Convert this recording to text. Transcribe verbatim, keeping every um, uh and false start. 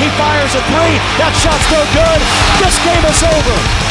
He fires a three. That shot's no good. This game is over.